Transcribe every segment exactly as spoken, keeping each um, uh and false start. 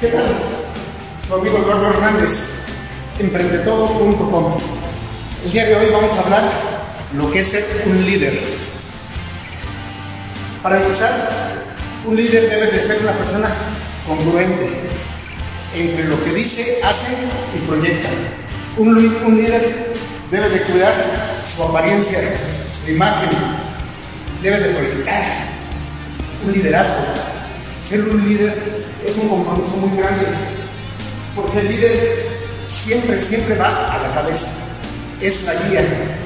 ¿Qué tal? Su amigo Eduardo Hernández, Emprendetodo punto com. El día de hoy vamos a hablar lo que es ser un líder. Para empezar, un líder debe de ser una persona congruente entre lo que dice, hace y proyecta. Un, un líder debe de cuidar su apariencia, su imagen, debe de proyectar un liderazgo. Ser un líder es un compromiso muy grande, porque el líder siempre, siempre va a la cabeza. Es la guía,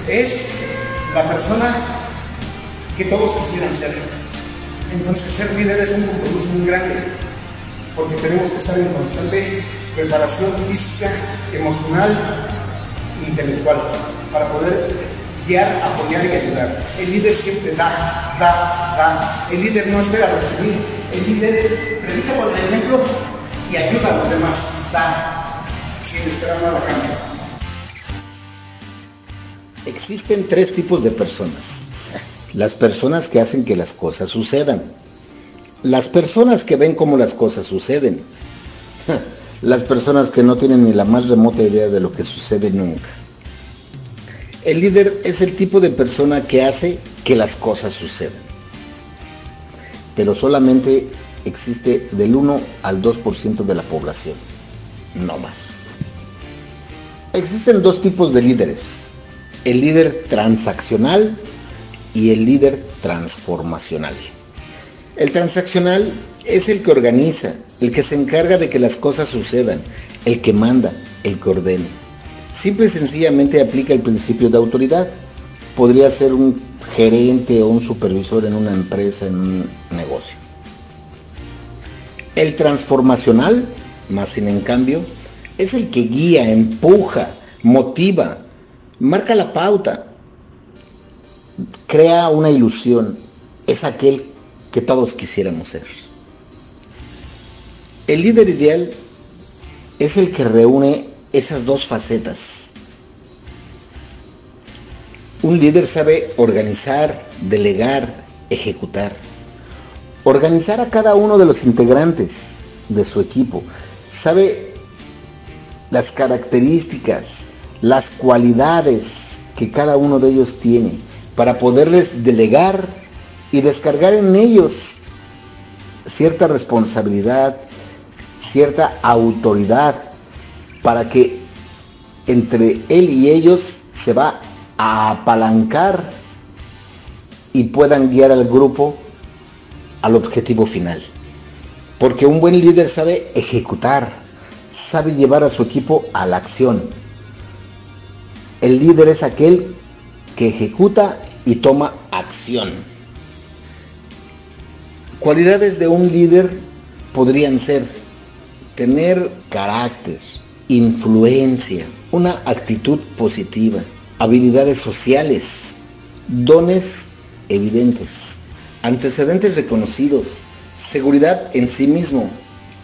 es la persona que todos quisieran ser. Entonces, ser líder es un compromiso muy grande, porque tenemos que estar en constante preparación física, emocional, intelectual, para poder guiar, apoyar y ayudar. El líder siempre da, da, da. El líder no espera recibir. El líder predica con el ejemplo y ayuda a los demás. Da, sin esperar nada a cambio. Existen tres tipos de personas. Las personas que hacen que las cosas sucedan. Las personas que ven cómo las cosas suceden. Las personas que no tienen ni la más remota idea de lo que sucede nunca. El líder es el tipo de persona que hace que las cosas sucedan. Pero solamente existe del uno al dos por ciento de la población, no más. Existen dos tipos de líderes: el líder transaccional y el líder transformacional. El transaccional es el que organiza, el que se encarga de que las cosas sucedan, el que manda, el que ordena. Simple y sencillamente aplica el principio de autoridad. Podría ser un gerente o un supervisor en una empresa, en un negocio. El transformacional, más sin en cambio, es el que guía, empuja, motiva, marca la pauta, crea una ilusión. Es aquel que todos quisiéramos ser. El líder ideal es el que reúne esas dos facetas. Un líder sabe organizar, delegar, ejecutar. Organizar a cada uno de los integrantes de su equipo. Sabe las características, las cualidades que cada uno de ellos tiene para poderles delegar y descargar en ellos cierta responsabilidad, cierta autoridad, para que entre él y ellos se va a A apalancar y puedan guiar al grupo al objetivo final. Porque un buen líder sabe ejecutar, sabe llevar a su equipo a la acción. El líder es aquel que ejecuta y toma acción. Cualidades de un líder podrían ser tener carácter, influencia, una actitud positiva, habilidades sociales, dones evidentes, antecedentes reconocidos, seguridad en sí mismo,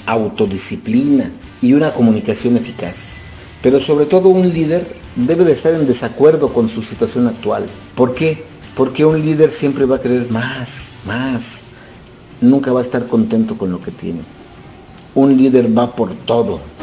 autodisciplina y una comunicación eficaz. Pero sobre todo, un líder debe de estar en desacuerdo con su situación actual. ¿Por qué? Porque un líder siempre va a querer más, más. Nunca va a estar contento con lo que tiene. Un líder va por todo.